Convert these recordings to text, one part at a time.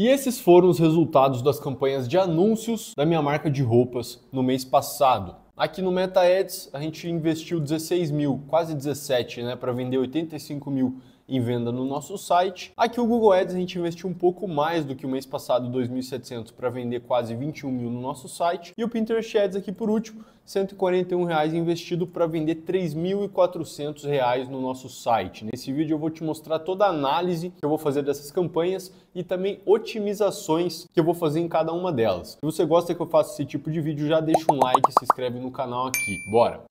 E esses foram os resultados das campanhas de anúncios da minha marca de roupas no mês passado. Aqui no Meta Ads a gente investiu 16 mil, quase 17, né, para vender 85 mil em venda no nosso site. Aqui o Google Ads a gente investiu um pouco mais do que o mês passado, 2.700, para vender quase 21 mil no nosso site. E o Pinterest Ads aqui por último, R$141 investido para vender R$3.400 no nosso site. Nesse vídeo eu vou te mostrar toda a análise que eu vou fazer dessas campanhas e também otimizações que eu vou fazer em cada uma delas. Se você gosta que eu faça esse tipo de vídeo, já deixa um like e se inscreve no canal aqui. Bora!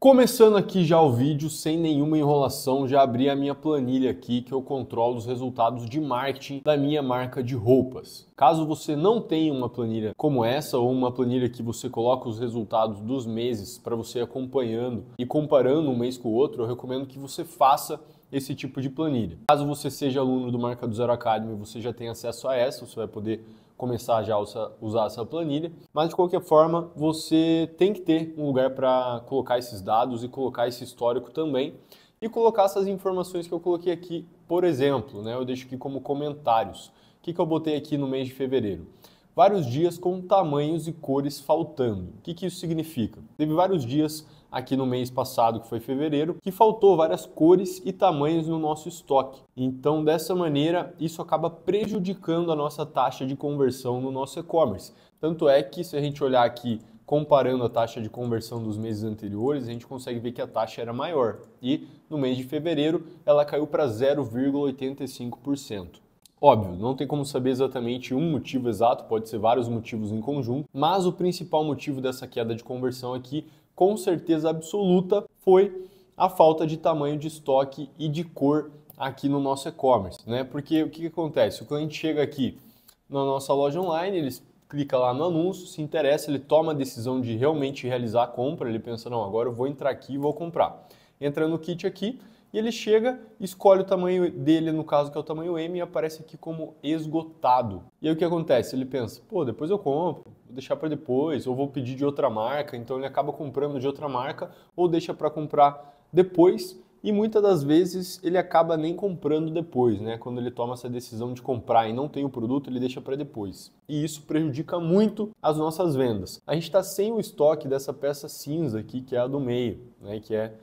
Começando aqui já o vídeo, sem nenhuma enrolação, já abri a minha planilha aqui que eu controlo os resultados de marketing da minha marca de roupas. Caso você não tenha uma planilha como essa ou uma planilha que você coloca os resultados dos meses para você ir acompanhando e comparando um mês com o outro, eu recomendo que você faça esse tipo de planilha. Caso você seja aluno do Marca do Zero Academy, você já tem acesso a essa, você vai poder começar já a usar essa planilha, mas de qualquer forma você tem que ter um lugar para colocar esses dados e colocar esse histórico também e colocar essas informações que eu coloquei aqui, por exemplo, né? Eu deixo aqui como comentários. O que eu botei aqui no mês de fevereiro? Vários dias com tamanhos e cores faltando. O que isso significa? Teve vários dias aqui no mês passado, que foi fevereiro, que faltou várias cores e tamanhos no nosso estoque. Então, dessa maneira, isso acaba prejudicando a nossa taxa de conversão no nosso e-commerce. Tanto é que, se a gente olhar aqui, comparando a taxa de conversão dos meses anteriores, a gente consegue ver que a taxa era maior. E, no mês de fevereiro, ela caiu para 0,85%. Óbvio, não tem como saber exatamente um motivo exato, pode ser vários motivos em conjunto, mas o principal motivo dessa queda de conversão aqui, com certeza absoluta, foi a falta de tamanho de estoque e de cor aqui no nosso e-commerce, né? Porque o que acontece? O cliente chega aqui na nossa loja online, ele clica lá no anúncio, se interessa, ele toma a decisão de realmente realizar a compra, ele pensa, não, agora eu vou entrar aqui e vou comprar. Entra no kit aqui e ele chega, escolhe o tamanho dele, no caso que é o tamanho M, e aparece aqui como esgotado. E aí o que acontece? Ele pensa, pô, depois eu compro, vou deixar para depois, ou vou pedir de outra marca, então ele acaba comprando de outra marca, ou deixa para comprar depois, e muitas das vezes ele acaba nem comprando depois, né? Quando ele toma essa decisão de comprar e não tem o produto, ele deixa para depois. E isso prejudica muito as nossas vendas. A gente está sem o estoque dessa peça cinza aqui, que é a do meio, né? Que é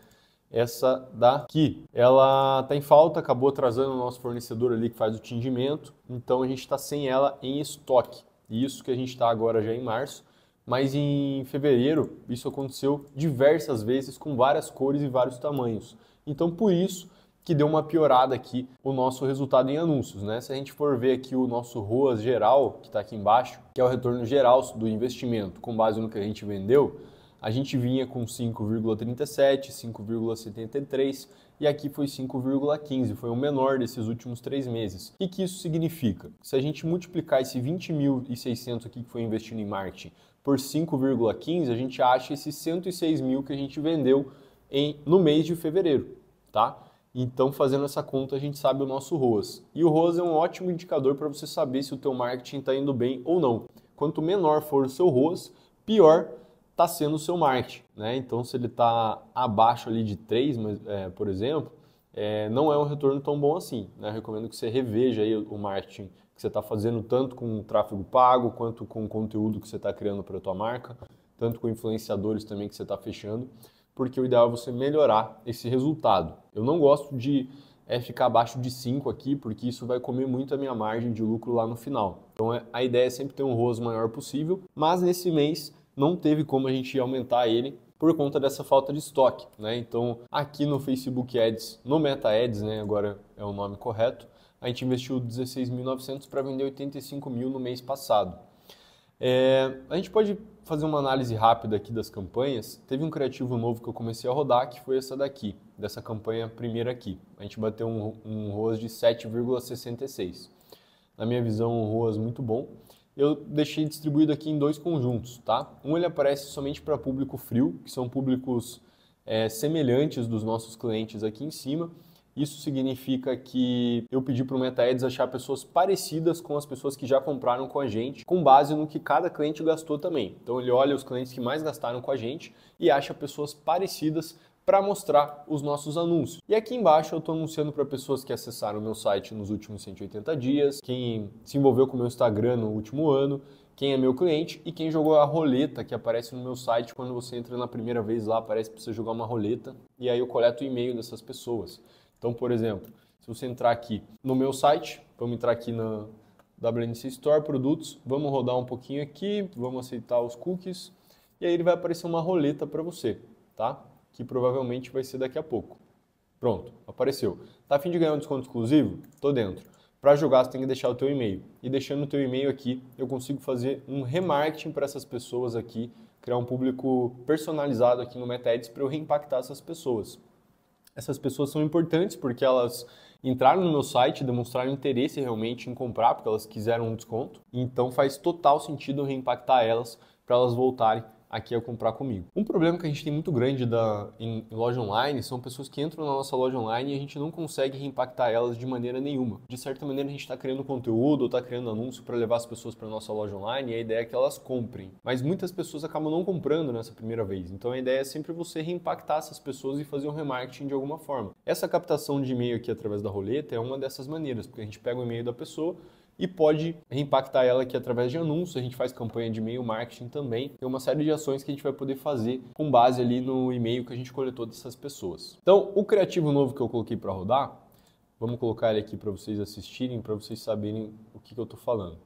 essa daqui. Ela está em falta, acabou atrasando o nosso fornecedor ali que faz o tingimento, então a gente está sem ela em estoque. Isso que a gente está agora já em março, mas em fevereiro isso aconteceu diversas vezes com várias cores e vários tamanhos. Então por isso que deu uma piorada aqui o nosso resultado em anúncios, né? Se a gente for ver aqui o nosso ROAS geral, que está aqui embaixo, que é o retorno geral do investimento com base no que a gente vendeu, a gente vinha com 5,37, 5,73 e aqui foi 5,15, foi o menor desses últimos 3 meses. O que isso significa? Se a gente multiplicar esse 20.600 aqui que foi investido em marketing por 5,15, a gente acha esses 106 mil que a gente vendeu no mês de fevereiro, tá? Então, fazendo essa conta, a gente sabe o nosso ROAS. E o ROAS é um ótimo indicador para você saber se o teu marketing está indo bem ou não. Quanto menor for o seu ROAS, pior está sendo o seu marketing, né? Então, se ele está abaixo ali de 3, por exemplo, não é um retorno tão bom assim, né? Eu recomendo que você reveja aí o marketing que você está fazendo, tanto com o tráfego pago, quanto com o conteúdo que você está criando para a tua marca, tanto com influenciadores também que você está fechando, porque o ideal é você melhorar esse resultado. Eu não gosto de ficar abaixo de 5 aqui, porque isso vai comer muito a minha margem de lucro lá no final. Então, a ideia é sempre ter um ROAS maior possível, mas nesse mês não teve como a gente aumentar ele por conta dessa falta de estoque, né? Então, aqui no Facebook Ads, no Meta Ads, né, agora é o nome correto, a gente investiu 16.900 para vender 85 mil no mês passado. A gente pode fazer uma análise rápida aqui das campanhas. Teve um criativo novo que eu comecei a rodar, que foi essa daqui, dessa campanha primeira aqui. A gente bateu um ROAS de 7,66. Na minha visão, um ROAS muito bom. Eu deixei distribuído aqui em 2 conjuntos, tá? Um ele aparece somente para público frio, que são públicos semelhantes dos nossos clientes aqui em cima. Isso significa que eu pedi para o Meta Ads achar pessoas parecidas com as pessoas que já compraram com a gente, com base no que cada cliente gastou também. Então ele olha os clientes que mais gastaram com a gente e acha pessoas parecidas para mostrar os nossos anúncios. E aqui embaixo eu estou anunciando para pessoas que acessaram o meu site nos últimos 180 dias, quem se envolveu com o meu Instagram no último ano, quem é meu cliente e quem jogou a roleta que aparece no meu site. Quando você entra na primeira vez lá, aparece para você jogar uma roleta e aí eu coleto o e-mail dessas pessoas. Então, por exemplo, se você entrar aqui no meu site, vamos entrar aqui na WNC Store, produtos, vamos rodar um pouquinho aqui, vamos aceitar os cookies e aí ele vai aparecer uma roleta para você, tá? Que provavelmente vai ser daqui a pouco. Pronto, apareceu. Tá a fim de ganhar um desconto exclusivo? Tô dentro. Para jogar, você tem que deixar o teu e-mail. E deixando o teu e-mail aqui, eu consigo fazer um remarketing para essas pessoas aqui, criar um público personalizado aqui no Meta Ads para eu reimpactar essas pessoas. Essas pessoas são importantes porque elas entraram no meu site, demonstraram interesse realmente em comprar, porque elas quiseram um desconto. Então faz total sentido eu reimpactar elas para elas voltarem aqui a comprar comigo. Um problema que a gente tem muito grande em loja online são pessoas que entram na nossa loja online e a gente não consegue reimpactar elas de maneira nenhuma. De certa maneira a gente está criando conteúdo ou está criando anúncio para levar as pessoas para a nossa loja online e a ideia é que elas comprem. Mas muitas pessoas acabam não comprando nessa primeira vez. Então a ideia é sempre você reimpactar essas pessoas e fazer um remarketing de alguma forma. Essa captação de e-mail aqui através da roleta é uma dessas maneiras, porque a gente pega o e-mail da pessoa e pode reimpactar ela aqui através de anúncios. A gente faz campanha de e-mail marketing também. Tem uma série de ações que a gente vai poder fazer com base ali no e-mail que a gente coletou dessas pessoas. Então, o criativo novo que eu coloquei para rodar, vamos colocar ele aqui para vocês assistirem, para vocês saberem o que eu estou falando.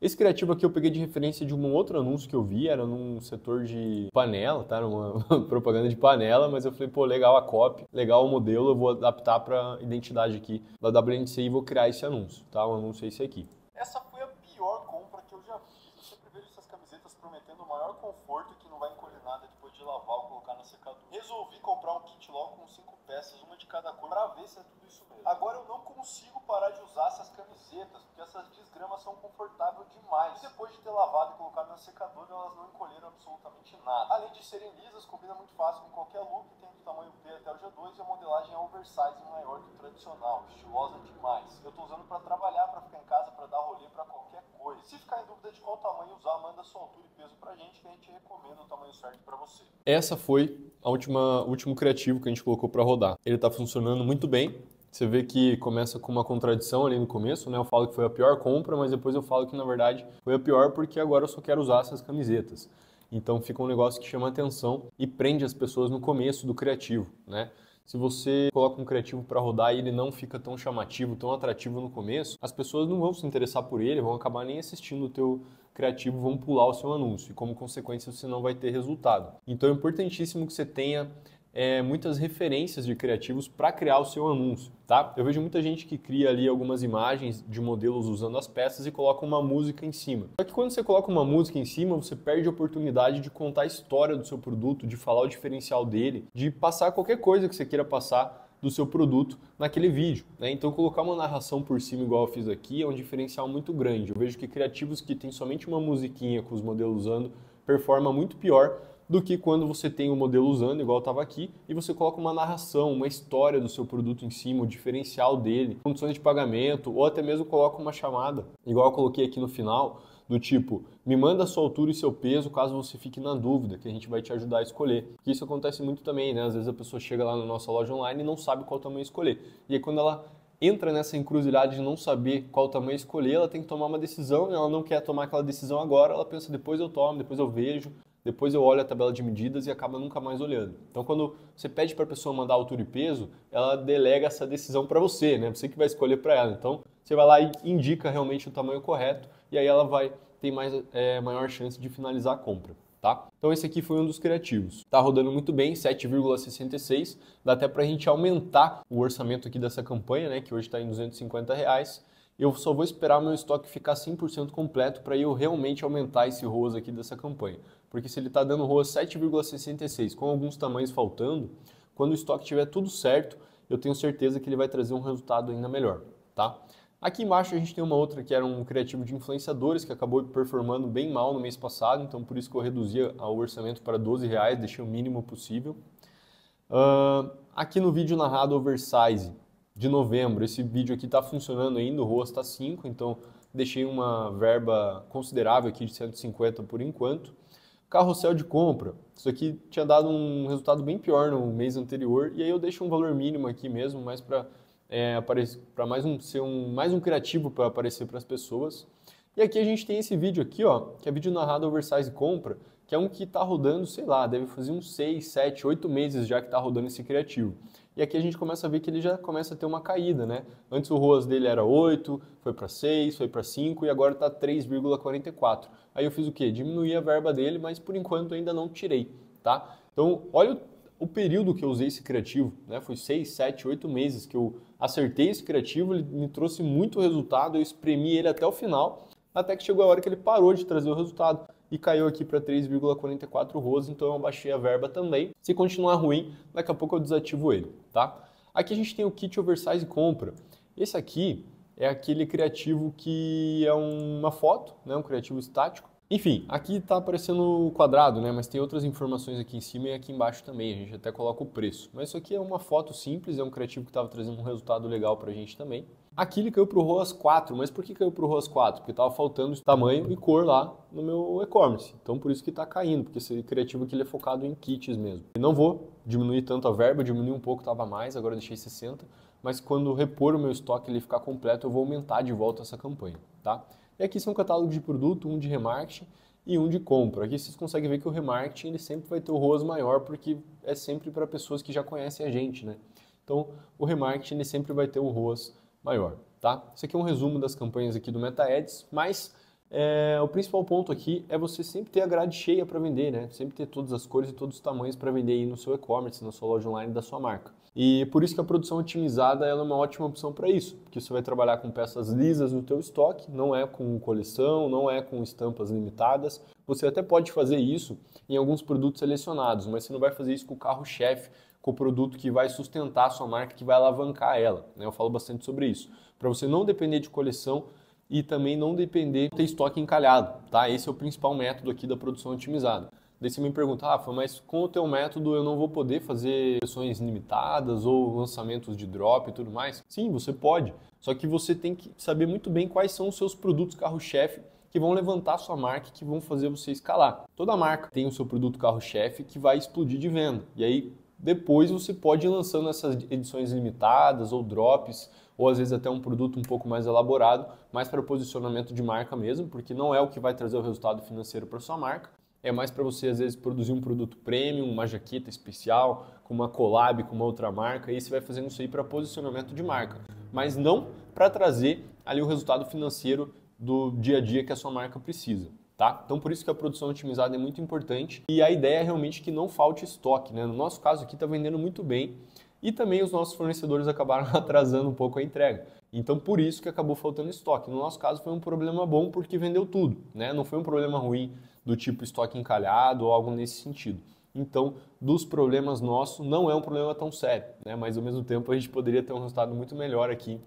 Esse criativo aqui eu peguei de referência de um outro anúncio que eu vi, era num setor de panela, tá? Era uma propaganda de panela, mas eu falei, pô, legal a copy, legal o modelo, eu vou adaptar para a identidade aqui da WNC e vou criar esse anúncio, tá? O anúncio é esse aqui. Essa foi a pior compra que eu já fiz. Eu sempre vejo essas camisetas prometendo o maior conforto que não vai encolher nada depois de lavar ou colocar na secadora. Resolvi comprar um kit logo com 5 peças, uma de cada cor, pra ver se é tudo isso mesmo. Agora eu não consigo parar de usar essas camisetas, porque essas desgramas são confortáveis demais. E depois de ter lavado e colocado na secadora, elas não encolheram absolutamente nada. Além de serem lisas, combina muito fácil com qualquer look, tem do tamanho P até o G2 e a modelagem é oversize maior que o tradicional, estilosa demais. Eu tô usando pra trabalhar, pra ficar em casa, pra dar rolê, pra qualquer coisa. Se ficar em dúvida de qual tamanho usar, manda sua altura e peso pra gente, que a gente recomenda o tamanho certo pra você. Essa foi a último criativo que a gente colocou pra rodar. Ele está funcionando muito bem. Você vê que começa com uma contradição ali no começo, né? Eu falo que foi a pior compra, mas depois eu falo que na verdade foi a pior porque agora eu só quero usar essas camisetas. Então fica um negócio que chama atenção e prende as pessoas no começo do criativo, né? Se você coloca um criativo para rodar e ele não fica tão chamativo, tão atrativo no começo, as pessoas não vão se interessar por ele, vão acabar nem assistindo o teu criativo, vão pular o seu anúncio e como consequência você não vai ter resultado. Então é importantíssimo que você tenha muitas referências de criativos para criar o seu anúncio, tá? Eu vejo muita gente que cria ali algumas imagens de modelos usando as peças e coloca uma música em cima. Só que quando você coloca uma música em cima, você perde a oportunidade de contar a história do seu produto, de falar o diferencial dele, de passar qualquer coisa que você queira passar do seu produto naquele vídeo, né? Então colocar uma narração por cima igual eu fiz aqui é um diferencial muito grande. Eu vejo que criativos que tem somente uma musiquinha com os modelos usando performa muito pior do que quando você tem o modelo usando, igual estava aqui, e você coloca uma narração, uma história do seu produto em cima, o diferencial dele, condições de pagamento, ou até mesmo coloca uma chamada, igual eu coloquei aqui no final, do tipo, me manda a sua altura e seu peso caso você fique na dúvida, que a gente vai te ajudar a escolher. Porque isso acontece muito também, né? Às vezes a pessoa chega lá na nossa loja online e não sabe qual tamanho escolher. E aí quando ela entra nessa encruzilhada de não saber qual tamanho escolher, ela tem que tomar uma decisão, ela não quer tomar aquela decisão agora, ela pensa, depois eu tomo, depois eu vejo, depois eu olho a tabela de medidas e acaba nunca mais olhando. Então, quando você pede para a pessoa mandar altura e peso, ela delega essa decisão para você, né? Você que vai escolher para ela. Então, você vai lá e indica realmente o tamanho correto e aí ela vai ter maior chance de finalizar a compra, tá? Então, esse aqui foi um dos criativos. Está rodando muito bem, 7,66. Dá até para a gente aumentar o orçamento aqui dessa campanha, né? Que hoje está em R$250. Eu só vou esperar meu estoque ficar 100% completo para eu realmente aumentar esse ROAS aqui dessa campanha. Porque se ele está dando ROAS 7,66 com alguns tamanhos faltando, quando o estoque tiver tudo certo, eu tenho certeza que ele vai trazer um resultado ainda melhor, tá? Aqui embaixo a gente tem uma outra que era um criativo de influenciadores que acabou performando bem mal no mês passado, então por isso que eu reduzi o orçamento para R$12, deixei o mínimo possível. Aqui no vídeo narrado oversize de novembro, esse vídeo aqui está funcionando ainda, o ROAS está 5, então deixei uma verba considerável aqui de 150 por enquanto. Carrossel de compra. Isso aqui tinha dado um resultado bem pior no mês anterior, e aí eu deixo um valor mínimo aqui mesmo, mais para ser mais um criativo para aparecer para as pessoas. E aqui a gente tem esse vídeo aqui, ó, que é vídeo narrado oversize compra, que é um que está rodando, sei lá, deve fazer uns 6, 7, 8 meses já que está rodando esse criativo. E aqui a gente começa a ver que ele já começa a ter uma caída, né? Antes o ROAS dele era 8, foi para 6, foi para 5 e agora está 3,44. Aí eu fiz o quê? Diminuí a verba dele, mas por enquanto ainda não tirei, tá? Então, olha o período que eu usei esse criativo, né? Foi 6, 7, 8 meses que eu acertei esse criativo, ele me trouxe muito resultado, eu espremi ele até o final, até que chegou a hora que ele parou de trazer o resultado e caiu aqui para 3,44 ROAS, então eu abaixei a verba também. Se continuar ruim, daqui a pouco eu desativo ele, tá? Aqui a gente tem o kit oversize compra. Esse aqui é aquele criativo que é uma foto, né? Um criativo estático. Enfim, aqui está aparecendo o quadrado, né? Mas tem outras informações aqui em cima e aqui embaixo também. A gente até coloca o preço. Mas isso aqui é uma foto simples, é um criativo que estava trazendo um resultado legal para a gente também. Aqui ele caiu para o ROAS 4, mas por que caiu para o ROAS 4? Porque estava faltando tamanho e cor lá no meu e-commerce. Então por isso que está caindo, porque esse criativo aqui ele é focado em kits mesmo. Eu não vou diminuir tanto a verba, diminui um pouco, estava mais, agora deixei 60. Mas quando repor o meu estoque e ele ficar completo, eu vou aumentar de volta essa campanha, tá? E aqui são catálogos de produto, um de remarketing e um de compra. Aqui vocês conseguem ver que o remarketing ele sempre vai ter o ROAS maior, porque é sempre para pessoas que já conhecem a gente, né? Então o remarketing ele sempre vai ter o ROAS maior, tá? Isso aqui é um resumo das campanhas aqui do Meta Ads, mas o principal ponto aqui é você sempre ter a grade cheia para vender, né? Sempre ter todas as cores e todos os tamanhos para vender aí no seu e-commerce, na sua loja online da sua marca. E por isso que a produção otimizada ela é uma ótima opção para isso, porque você vai trabalhar com peças lisas no teu estoque, não é com coleção, não é com estampas limitadas. Você até pode fazer isso em alguns produtos selecionados, mas você não vai fazer isso com o carro-chefe, com o produto que vai sustentar a sua marca, que vai alavancar ela, né? Eu falo bastante sobre isso. Para você não depender de coleção e também não depender de ter estoque encalhado, tá? Esse é o principal método aqui da produção otimizada. Daí você me pergunta, Rafa, mas com o teu método eu não vou poder fazer sessões limitadas ou lançamentos de drop e tudo mais? Sim, você pode. Só que você tem que saber muito bem quais são os seus produtos carro-chefe que vão levantar a sua marca e que vão fazer você escalar. Toda marca tem o seu produto carro-chefe que vai explodir de venda. E aí, depois você pode ir lançando essas edições limitadas ou drops, ou às vezes até um produto um pouco mais elaborado, mais para posicionamento de marca mesmo, porque não é o que vai trazer o resultado financeiro para sua marca, é mais para você às vezes produzir um produto premium, uma jaqueta especial, com uma collab, com uma outra marca, e aí você vai fazendo isso aí para posicionamento de marca, mas não para trazer ali o resultado financeiro do dia a dia que a sua marca precisa. Tá? Então por isso que a produção otimizada é muito importante e a ideia é realmente que não falte estoque, né? No nosso caso aqui está vendendo muito bem e também os nossos fornecedores acabaram atrasando um pouco a entrega. Então por isso que acabou faltando estoque. No nosso caso foi um problema bom porque vendeu tudo, né? Não foi um problema ruim do tipo estoque encalhado ou algo nesse sentido. Então dos problemas nossos não é um problema tão sério, né? Mas ao mesmo tempo a gente poderia ter um resultado muito melhor aqui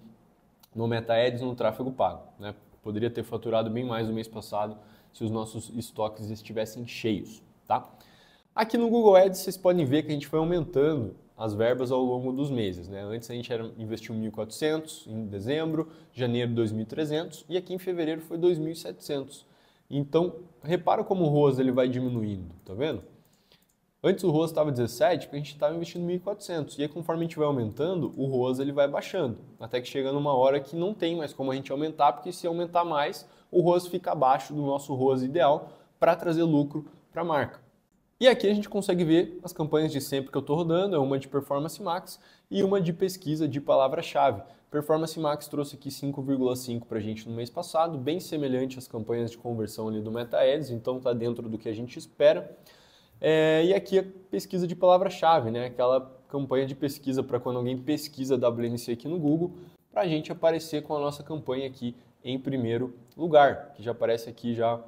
no Meta Ads, no tráfego pago, né? Poderia ter faturado bem mais no mês passado se os nossos estoques estivessem cheios, tá? Aqui no Google Ads vocês podem ver que a gente foi aumentando as verbas ao longo dos meses, né? Antes a gente investiu 1.400 em dezembro, janeiro 2.300 e aqui em fevereiro foi 2.700. Então, repara como o ROAS ele vai diminuindo, tá vendo? Antes o ROAS estava 17, porque a gente estava investindo 1.400. E aí, conforme a gente vai aumentando, o ROAS ele vai baixando. Até que chega numa hora que não tem mais como a gente aumentar, porque se aumentar mais, o ROAS fica abaixo do nosso ROAS ideal para trazer lucro para a marca. E aqui a gente consegue ver as campanhas de sempre que eu estou rodando, é uma de Performance Max e uma de pesquisa de palavra-chave. Performance Max trouxe aqui 5,5 para a gente no mês passado, bem semelhante às campanhas de conversão ali do Meta Ads, então está dentro do que a gente espera. E aqui a pesquisa de palavra-chave, né? Aquela campanha de pesquisa para quando alguém pesquisa WNC aqui no Google, para a gente aparecer com a nossa campanha aqui em primeiro lugar, que já aparece aqui já,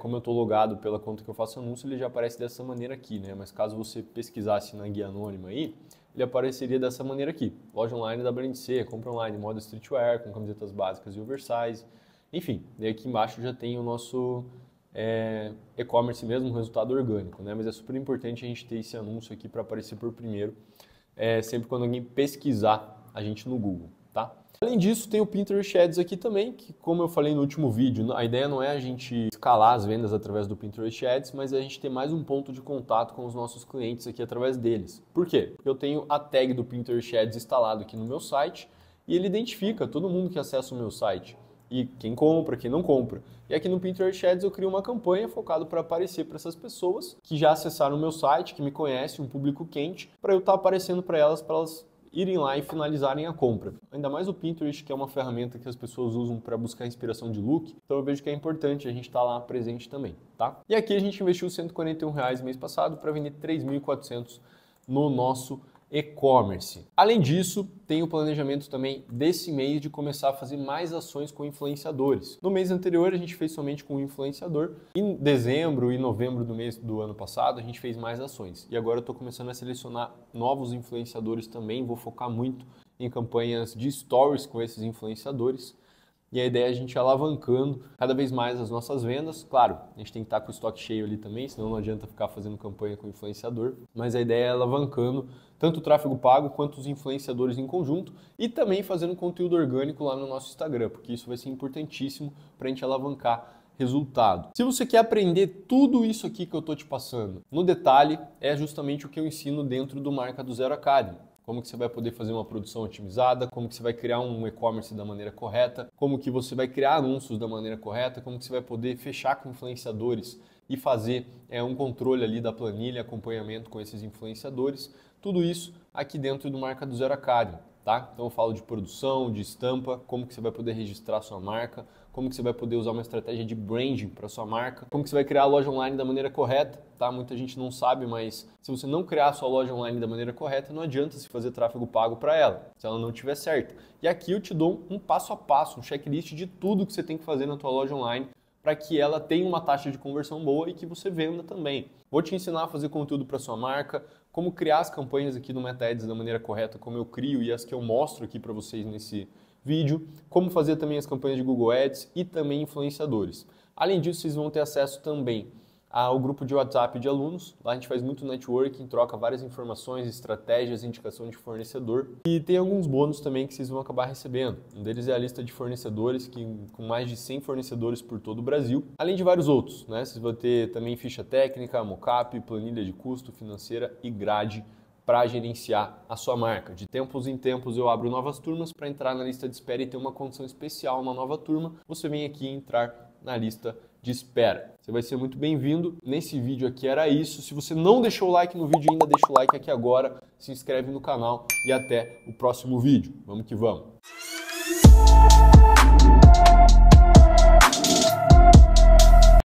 como eu estou logado pela conta que eu faço anúncio, ele já aparece dessa maneira aqui, né? Mas caso você pesquisasse na guia anônima aí, ele apareceria dessa maneira aqui. Loja online WNC, compra online, moda streetwear, com camisetas básicas e oversize, enfim, e aqui embaixo já tem o nosso... e-commerce mesmo, um resultado orgânico, né? Mas é super importante a gente ter esse anúncio aqui para aparecer por primeiro, sempre quando alguém pesquisar a gente no Google, tá? Além disso, tem o Pinterest Ads aqui também, que como eu falei no último vídeo, a ideia não é a gente escalar as vendas através do Pinterest Ads, mas a gente tem mais um ponto de contato com os nossos clientes aqui através deles. Por quê? Porque eu tenho a tag do Pinterest Ads instalado aqui no meu site e ele identifica todo mundo que acessa o meu site. E quem compra, quem não compra. E aqui no Pinterest Ads eu crio uma campanha focada para aparecer para essas pessoas que já acessaram o meu site, que me conhecem, um público quente, para eu estar aparecendo para elas irem lá e finalizarem a compra. Ainda mais o Pinterest, que é uma ferramenta que as pessoas usam para buscar inspiração de look, então eu vejo que é importante a gente estar lá presente também, tá? E aqui a gente investiu R$141 mês passado para vender 3.400 no nosso e-commerce. Além disso, tem o planejamento também desse mês de começar a fazer mais ações com influenciadores. No mês anterior a gente fez somente com um influenciador. Em dezembro e novembro do ano passado a gente fez mais ações. E agora eu estou começando a selecionar novos influenciadores também. Vou focar muito em campanhas de stories com esses influenciadores. E a ideia é a gente alavancando cada vez mais as nossas vendas. Claro, a gente tem que estar com o estoque cheio ali também, senão não adianta ficar fazendo campanha com o influenciador. Mas a ideia é alavancando tanto o tráfego pago quanto os influenciadores em conjunto e também fazendo conteúdo orgânico lá no nosso Instagram, porque isso vai ser importantíssimo para a gente alavancar resultado. Se você quer aprender tudo isso aqui que eu estou te passando no detalhe, é justamente o que eu ensino dentro do Marca do Zero Academy. Como que você vai poder fazer uma produção otimizada, como que você vai criar um e-commerce da maneira correta, como que você vai criar anúncios da maneira correta, como que você vai poder fechar com influenciadores e fazer um controle ali da planilha, acompanhamento com esses influenciadores, tudo isso aqui dentro do Marca do Zero Academy, tá? Então eu falo de produção, de estampa, como que você vai poder registrar sua marca, como que você vai poder usar uma estratégia de branding para sua marca, como que você vai criar a loja online da maneira correta, tá? Muita gente não sabe, mas se você não criar a sua loja online da maneira correta, não adianta se fazer tráfego pago para ela, se ela não estiver certa. E aqui eu te dou um passo a passo, um checklist de tudo que você tem que fazer na tua loja online para que ela tenha uma taxa de conversão boa e que você venda também. Vou te ensinar a fazer conteúdo para sua marca, como criar as campanhas aqui no Meta Ads da maneira correta, como eu crio e as que eu mostro aqui para vocês nesse vídeo, como fazer também as campanhas de Google Ads e também influenciadores. Além disso, vocês vão ter acesso também ao grupo de WhatsApp de alunos. Lá a gente faz muito networking, troca várias informações, estratégias, indicação de fornecedor. E tem alguns bônus também que vocês vão acabar recebendo. Um deles é a lista de fornecedores, com mais de 100 fornecedores por todo o Brasil. Além de vários outros, né? Vocês vão ter também ficha técnica, mockup, planilha de custo, financeira e grade para gerenciar a sua marca. De tempos em tempos eu abro novas turmas para entrar na lista de espera e ter uma condição especial, uma nova turma. Você vem aqui entrar na lista de espera. Você vai ser muito bem-vindo. Nesse vídeo aqui era isso. Se você não deixou o like no vídeo ainda, deixa o like aqui agora, se inscreve no canal e até o próximo vídeo. Vamos que vamos!